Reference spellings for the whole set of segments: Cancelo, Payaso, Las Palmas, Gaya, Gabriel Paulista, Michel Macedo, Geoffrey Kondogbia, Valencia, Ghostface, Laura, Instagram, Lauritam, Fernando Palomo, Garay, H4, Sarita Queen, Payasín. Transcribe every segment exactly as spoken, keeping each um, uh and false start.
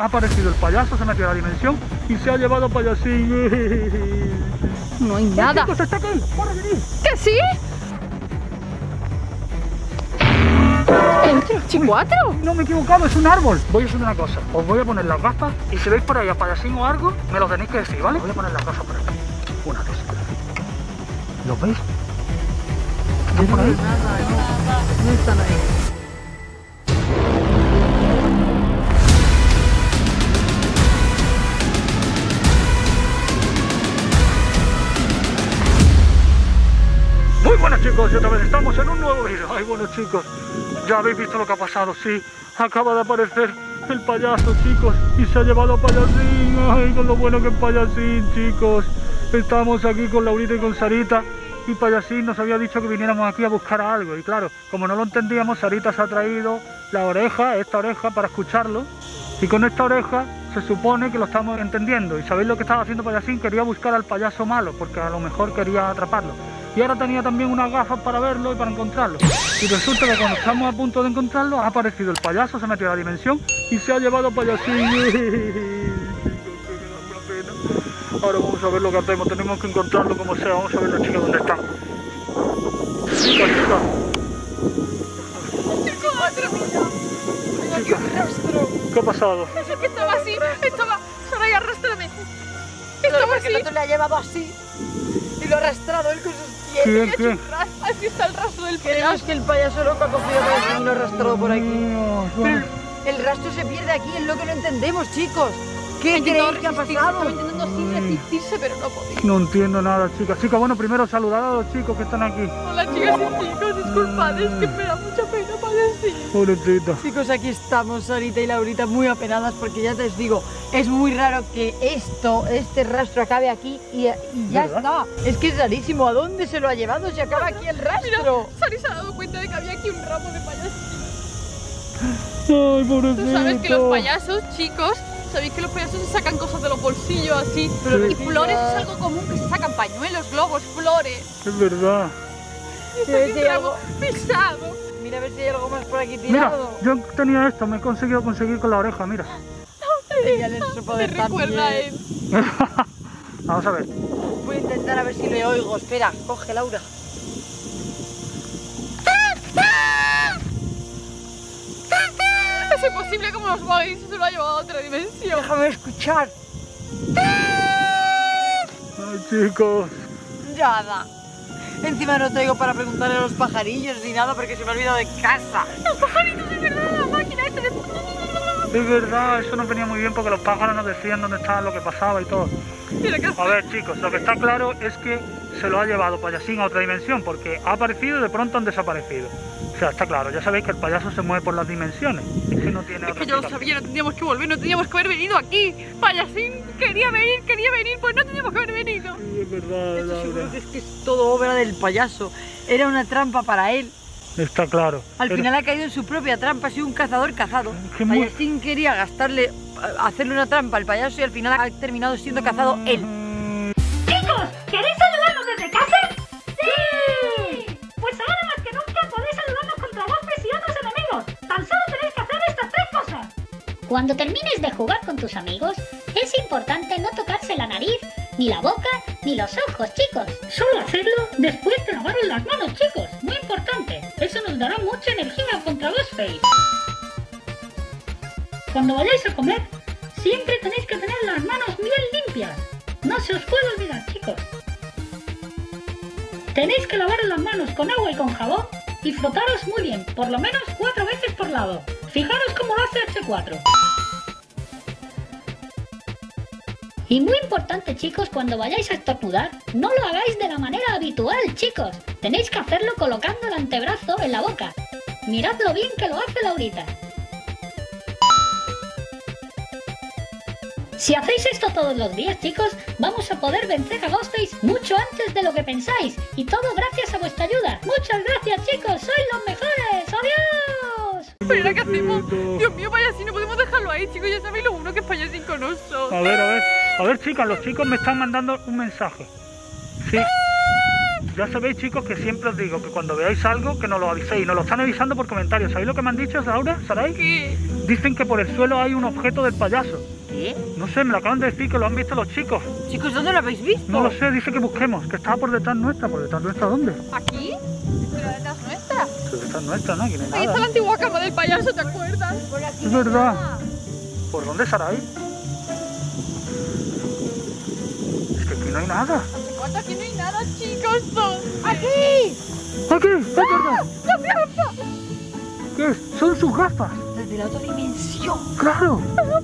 Ha aparecido el payaso, se ha metido a la dimensión y se ha llevado a Payasín. No hay nada. Chicos, está aquí. ¡Para venir! ¿Qué sí? ¿Cuatro? No me he equivocado, es un árbol. Voy a hacer una cosa. Os voy a poner las gafas y si veis por ahí a Payasín o algo, me lo tenéis que decir, ¿vale? Voy a poner las gafas por aquí. Una, dos, tres. ¿Lo veis? ¿Están por ahí? No están ahí. Muy buenas, chicos, y otra vez estamos en un nuevo vídeo. Ay, bueno, chicos, ya habéis visto lo que ha pasado. Sí, acaba de aparecer el payaso, chicos, y se ha llevado a Payasín. Ay, con lo bueno que es Payasín, chicos. Estamos aquí con Laurita y con Sarita, y Payasín nos había dicho que viniéramos aquí a buscar algo. Y claro, como no lo entendíamos, Sarita se ha traído la oreja, esta oreja, para escucharlo. Y con esta oreja se supone que lo estamos entendiendo. ¿Y sabéis lo que estaba haciendo Payasín? Quería buscar al payaso malo, porque a lo mejor quería atraparlo. Y ahora tenía también unas gafas para verlo y para encontrarlo. Y resulta que cuando estamos a punto de encontrarlo, ha aparecido el payaso, se ha metido a la dimensión y se ha llevado a Payasín. Ahora vamos a ver lo que hacemos, tenemos que encontrarlo como sea. Vamos a ver los chicos dónde están. Chicos, chicos. Chicos, ¿qué ha pasado? Es que estaba así, estaba... Soraya, arrastrame. Estaba así. No te lo ha llevado así. Y lo ha arrastrado él con sus... ¿Quién? ¿Quién? Aquí está el rastro del payaso. Creemos que el payaso loco ha cogido para el y lo ha arrastrado por aquí. Dios, bueno. Pero el rastro se pierde aquí, es lo que no entendemos, chicos. ¿Qué creéis que ha pasado? Estaba intentando sin resistirse, pero no podía. No entiendo nada, chicas. Chicas, bueno, primero saludad a los chicos que están aquí. Hola, chicas y chicos, disculpad, es que me da mucha pena Payasín. Pobrecita. Chicos, aquí estamos, Sarita y Laurita, muy apenadas, porque ya te os digo, es muy raro que esto, este rastro acabe aquí y, y ya ¿verdad? Está. Es que es rarísimo, ¿a dónde se lo ha llevado? Se acaba aquí el rastro. Mira, Sarita se ha dado cuenta de que había aquí un ramo de Payasín. Ay, pobrecito. Tú sabes que los payasos, chicos... Sabéis que los payasos se sacan cosas de los bolsillos así, pero y flores es algo común, que se sacan pañuelos, globos, flores. Es verdad. Y es un algo pesado. Mira a ver si hay algo más por aquí tirado. Mira, yo tenía esto, me he conseguido conseguir con la oreja, mira. No, no, no, no, me recuerda a él. Vamos a ver. Voy a intentar a ver si le oigo. Espera, coge Laura. Es imposible como los guaguis se lo ha llevado a otra dimensión. Déjame escuchar. Ay, chicos. Nada. Encima no traigo para preguntarle a los pajarillos ni nada porque se me ha olvidado de casa. Los pajaritos, de verdad, la máquina esta de... Es verdad, eso no venía muy bien porque los pájaros nos decían dónde estaba, lo que pasaba y todo. A ver, chicos, lo que está claro es que se lo ha llevado Payasín a otra dimensión porque ha aparecido y de pronto han desaparecido. O sea, está claro, ya sabéis que el payaso se mueve por las dimensiones. Es que no tiene es otra que yo lo sabía, no teníamos que volver, no teníamos que haber venido aquí. Payasín quería venir, quería venir, pues no teníamos que haber venido. Sí, es verdad, es verdad. Yo creo que es que es todo obra del payaso. Era una trampa para él. Está claro. Al pero... final ha caído en su propia trampa, ha sido un cazador cazado. Payasín muy... quería gastarle, hacerle una trampa al payaso y al final ha terminado siendo cazado él. Chicos, ¿queréis saludarnos desde casa? ¡Sí! Pues ahora más que nunca podéis saludarnos contra golpes y otros enemigos. Tan solo tenéis que hacer estas tres cosas. Cuando termines de jugar con tus amigos, es importante no tocarse la nariz, ni la boca, ni los ojos, chicos. Solo hacerlo después de lavaros las manos, chicos. Muy importante. Eso nos dará mucha energía contra los face. Cuando vayáis a comer, siempre tenéis que tener las manos bien limpias. No se os puede olvidar, chicos. Tenéis que lavaros las manos con agua y con jabón y frotaros muy bien, por lo menos cuatro veces por lado. Fijaros cómo lo hace H cuatro. Y muy importante, chicos, cuando vayáis a estornudar, no lo hagáis de la manera habitual, chicos. Tenéis que hacerlo colocando el antebrazo en la boca. Mirad lo bien que lo hace Laurita. Si hacéis esto todos los días, chicos, vamos a poder vencer a Ghostface mucho antes de lo que pensáis. Y todo gracias a vuestra ayuda. Muchas gracias, chicos. Sois los mejores. ¡Adiós! Pero ahora, ¿qué hacemos? Dios mío, Payasín, no podemos dejarlo ahí, chicos. Ya sabéis lo bueno que es Payasín con nosotros. A ver, a ver. A ver, chicas, los chicos me están mandando un mensaje. Sí. Ya sabéis, chicos, que siempre os digo que cuando veáis algo, que nos lo aviséis. Nos lo están avisando por comentarios. ¿Sabéis lo que me han dicho, Laura? ¿Saráis? ¿Qué? Dicen que por el suelo hay un objeto del payaso. ¿Qué? No sé, me lo acaban de decir, que lo han visto los chicos. Chicos, ¿dónde lo habéis visto? No lo sé, dice que busquemos, que estaba por detrás nuestra. ¿Por detrás nuestra dónde? ¿Aquí? ¿Pero detrás nuestra? Pero detrás nuestra, ¿no? Aquí no hay nada. Ahí está la antigua cama del payaso, ¿te acuerdas? Por aquí es verdad. Nada. ¿Por dónde, Sarai? Es que aquí no hay nada. Aquí no hay nada, chicos. ¡Aquí! ¡Aquí! ¡Ah! ¡La gafa! ¿Qué es? Son sus gafas. Desde la otra dimensión. ¡Claro! ¡Oh!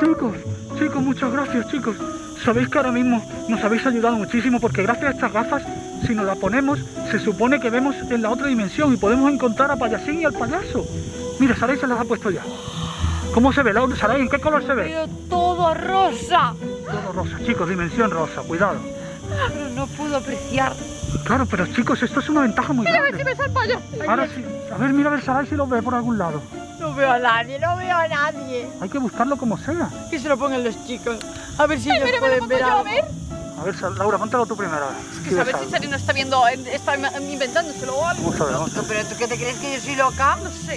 Chicos, chicos, muchas gracias, chicos. Sabéis que ahora mismo nos habéis ayudado muchísimo, porque gracias a estas gafas, si nos las ponemos, se supone que vemos en la otra dimensión y podemos encontrar a Payasín y al payaso. Mira, Saray se las ha puesto ya. ¿Cómo se ve, Laura? Saray, ¿en qué color se ve? Pero todo rosa. Todo rosa, chicos, dimensión rosa, cuidado. Pero no pudo apreciar. Claro, pero chicos, esto es una ventaja muy mira grande. Mira a ver si ves al payaso. Ahora sí, a ver, mira a ver Sarai si lo ve por algún lado. No veo a nadie, no veo a nadie. Hay que buscarlo como sea. Que se lo pongan los chicos. A ver si Ay, ellos mira, pueden ver algo. A ver, a ver, Laura, póntalo tú primero. Es que a ver si Sarai no está viendo, está inventándoselo o algo. Vamos a ver, vamos a ver. ¿Pero tú qué te crees que yo soy loca? No sé.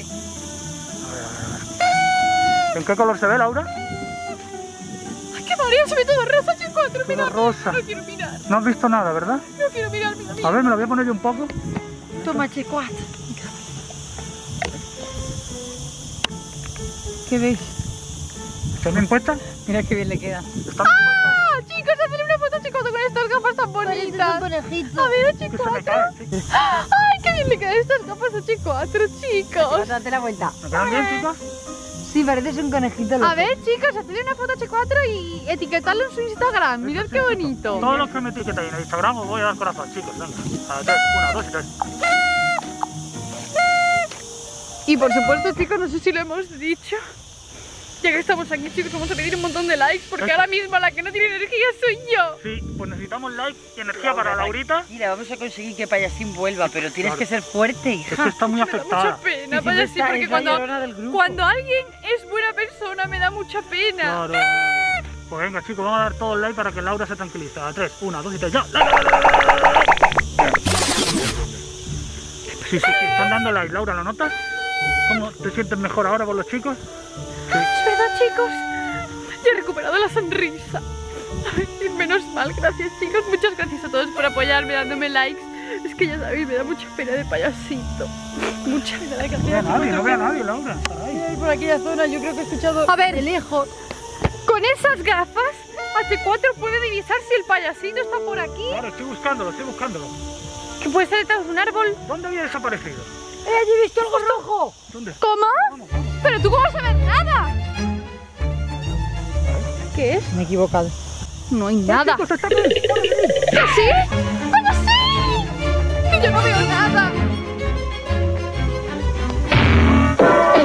A ver, a ver. ¿En qué color se ve, Laura? ¡Qué maravilla! Se ve todo rosa, chicos. Pero mira, rosa. No quiero mirar. No has visto nada, ¿verdad? No quiero mirar, mira, mira. A ver, me lo voy a poner yo un poco. Toma, Checuat. ¿Qué veis? ¿Están bien puestas? Mira qué bien le queda. ¡Ah! Chicos, hacer una foto, chicos, con estas gafas tan bonitas. Un conejito. A ver, chicos. ¡Ay, qué bien le quedan estas gafas a Checuat, chicos! Date la vuelta. ¿Me quedan bien, chicos? Sí, pareces un conejito loco. A ver, chicos, hacedle una foto a H cuatro y etiquetadlo en su Instagram. Mirad qué bonito. Todos los que me etiquetáis en el Instagram os voy a dar corazón, chicos. Venga, a tres, una, dos y tres. Y por supuesto, chicos, no sé si lo hemos dicho. Ya que estamos aquí, chicos, vamos a pedir un montón de likes, porque ahora mismo la que no tiene energía soy yo. Sí, pues necesitamos likes y energía Laura, para Laurita. Mira, vamos a conseguir que Payasín vuelva, pero tienes claro. que ser fuerte, hija. Es que está muy afectada. Me da mucha pena, si Payasín, está, porque cuando, cuando alguien es buena persona me da mucha pena. Claro. ¡Ah! Pues venga, chicos, vamos a dar todo el like para que Laura se tranquilice. A tres, una, dos y tres, ya. Sí, sí, sí, están dando like, Laura, ¿lo notas? ¿Cómo te sientes mejor ahora con los chicos? Chicos, ya he recuperado la sonrisa. Ay, menos mal, gracias chicos. Muchas gracias a todos por apoyarme, dándome likes. Es que ya sabéis, me da mucha pena de payasito. Muchas gracias. No veo a nadie, no veo a nadie, Laura. Ay, por aquella zona yo creo que he escuchado a ver, de lejos. Con esas gafas, H cuatro puede divisar si el payasito está por aquí. Claro, estoy buscándolo, estoy buscándolo. Que puede estar detrás de un árbol. ¿Dónde había desaparecido? Eh, allí he visto algo rojo. ¿Dónde? ¿Cómo? ¿Cómo? Pero tú cómo vas a ver nada. ¿Qué es? Me he equivocado. No hay nada. ¿Qué? ¿Sí? ¡Bueno, sí! ¡Que yo no veo nada! ¿H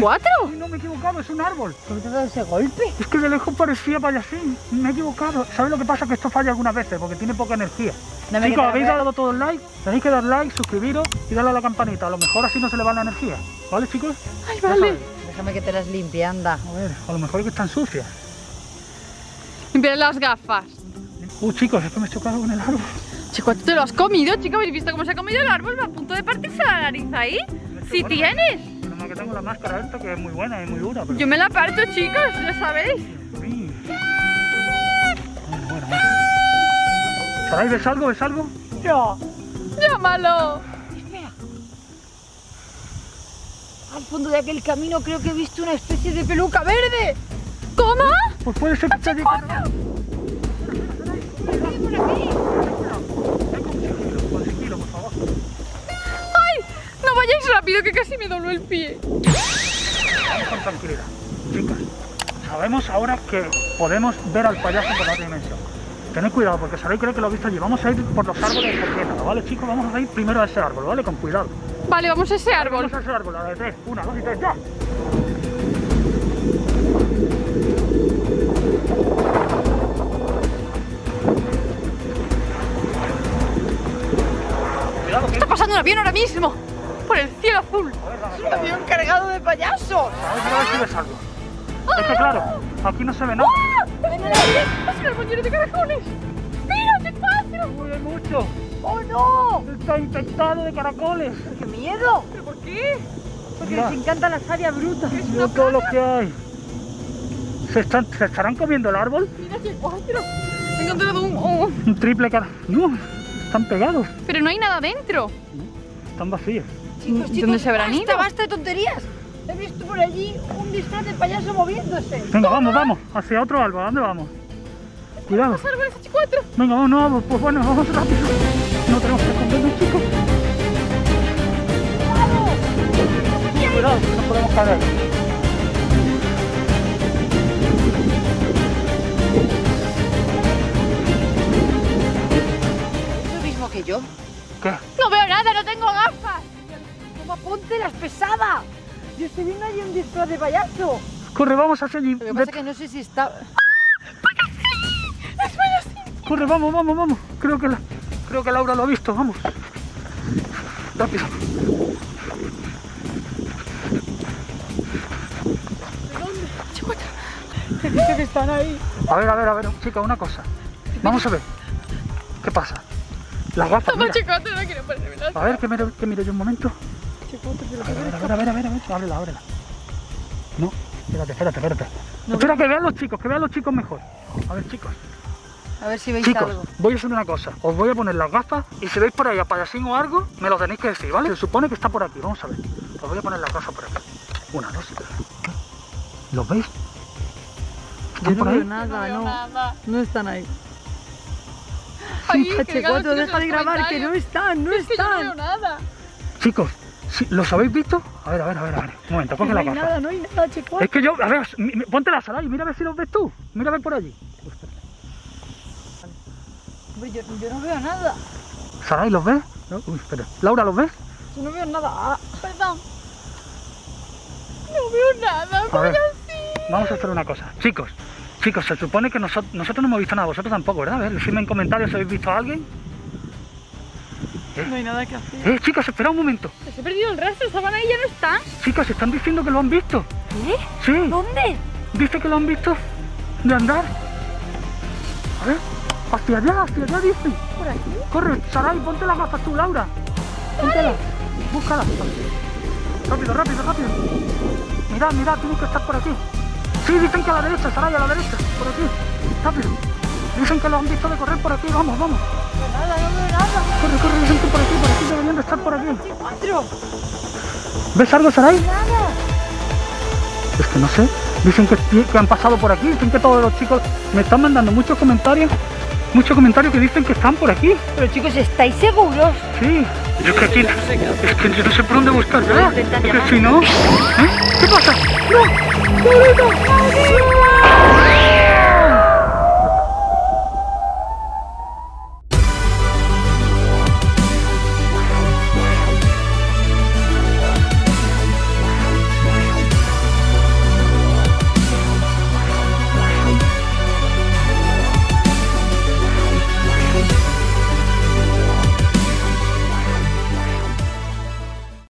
cuatro? No, me he equivocado, es un árbol. ¿Por qué te ha dado ese golpe? Es que de lejos parecía payasín. Me he equivocado. ¿Sabes lo que pasa? Que esto falla algunas veces porque tiene poca energía. No Chicos, habéis dado todos los likes. Tenéis que dar like, suscribiros y darle a la campanita. A lo mejor así no se le va la energía. ¿Vale, chicos? ¡Ay, vale! Déjame que te las limpie, anda. A ver, a lo mejor es que están sucias. Limpiar las gafas. Uh, chicos, es que me he chocado con el árbol. Chicos, ¿tú te lo has comido, chicos? ¿Habéis visto cómo se ha comido el árbol? Va a punto de partirse la nariz ahí. Si bueno, tienes. Pero no, que tengo la máscara esta que es muy buena, es muy dura. Pero... Yo me la parto, chicos, lo sabéis. Sí. Bueno, bueno, bueno. ¿Saráis, ves algo? ¿Ves algo? Yo. Llámalo. Espera. Al fondo de aquel camino creo que he visto una especie de peluca verde. ¿Cómo? Pues puede ser que te diga. ¡Ay! No vayáis rápido, que casi me dobló el pie. Con tranquilidad. Chicas, sabemos ahora que podemos ver al payaso por la otra dimensión. Tened cuidado, porque sabéis, creo que lo he visto allí. Vamos a ir por los árboles de corriendo, ¿vale, chicos? Vamos a ir primero a ese árbol, ¿vale? Con cuidado. Vale, vamos a ese árbol. Vamos a ese árbol, a la de tres. Una, dos y tres, ya. Está pasando un avión ahora mismo por el cielo azul. Es un avión cargado de payasos. A ver si ves algo. Es que claro, aquí no se ve nada. ¡Ah! ¡Es un arbolero de caracoles! ¡Mira, te pasa! ¡Mueve mucho! ¡Oh, no! Está infectado de caracoles. ¡Qué miedo! ¿Pero por qué? Porque no. Les encantan las áreas brutas. ¿Es una todo lo que hay? ¿Se, están, ¿Se estarán comiendo el árbol? Mira qué cuatro. He encontrado un... Oh. Un triple cara... No, están pegados. Pero no hay nada dentro. Están vacíos. Chicos, chicos, ¿dónde se habrán ido? Basta, basta de tonterías. He visto por allí un disfraz de payaso moviéndose. Venga, vamos, vamos. Hacia otro árbol. ¿A dónde vamos? Cuidado. Los árboles hache cuatro. Venga, vamos, no, vamos. Pues bueno, vamos rápido. No tenemos que escondernos, chicos. ¡Vamos! Cuidado, que nos podemos caer. ¿Es lo mismo que yo? ¿Qué? No veo nada, no tengo gafas. Toma, ponte las pesadas. Yo estoy viendo allí un disfraz de payaso. Corre, vamos hacia allí. Lo que pasa es que no sé si está... ¡Ah! ¡Payasín! ¡Es payasín! Corre, vamos, vamos, vamos. Creo que, la... Creo que Laura lo ha visto, vamos. Rápido. ¿De dónde? Que están ahí. A ver, a ver, a ver, chica, una cosa. Vamos a ver. ¿Qué pasa? Las gafas, mira. A ver, que mire, que mire yo un momento. A ver, a ver, a ver, a ver, ábrela, ábrela. No, espérate, espérate, espérate. No, espera que vean los chicos, que vean los chicos mejor. A ver, chicos. A ver si veis chicos, algo. Voy a hacer una cosa. Os voy a poner las gafas y si veis por ahí a payasín o algo, me lo tenéis que decir, ¿vale? Se supone que está por aquí, vamos a ver. Os voy a poner las gafas por aquí. Una, dos, tres. ¿Los veis? Yo no veo nada, no. No, no están ahí. hache cuatro, deja de grabar, que no están, no es están. Que yo no veo nada. Chicos. Sí, ¿los habéis visto? A ver, a ver, a ver, a ver. Un momento, ponte la gafa. No hay nada, no hay nada, hache cuatro. Es que yo, a ver, ponte la sala y mira a ver si los ves tú. Mira a ver por allí. Hombre, yo, yo no veo nada. ¿Sarai, los ves? No. Uy, espera. ¿Laura, los ves? Yo no veo nada. Ah, perdón. No veo nada, pero sí. Vamos a hacer una cosa. Chicos, chicos, se supone que nosotros, nosotros no hemos visto nada, vosotros tampoco, ¿verdad? A ver, decidme en comentarios si habéis visto a alguien. No hay nada que hacer. Eh, chicos, espera un momento. Les he perdido el rastro, estaban ahí, ya no están. Chicos, están diciendo que lo han visto. ¿Qué? Sí. ¿Dónde? ¿Viste que lo han visto? De andar. A ver, hacia allá, hacia allá dicen. ¿Por aquí? Corre, Sarai, ponte las gafas tú, Laura. Póntela. Búscala. Rápido, rápido, rápido. Mirad, mirad, tú que estás por aquí. Sí, dicen que a la derecha, Sarai, a la derecha. Por aquí. Rápido. Dicen que lo han visto de correr por aquí. Vamos, vamos. No veo nada, no veo nada. Corre, corre, dicen que por aquí, por aquí deberían de estar por aquí. ¿Ves algo, Sarai? Nada. Es que no sé. Dicen que, que han pasado por aquí. Dicen que todos los chicos me están mandando muchos comentarios. Muchos comentarios que dicen que están por aquí. Pero chicos, ¿estáis seguros? Sí. Yo es que aquí... Es que yo no sé por dónde buscar, ¿verdad? Es que si no... ¿Eh? ¿Qué pasa? ¡No! ¡Laurita! ¡Laurita!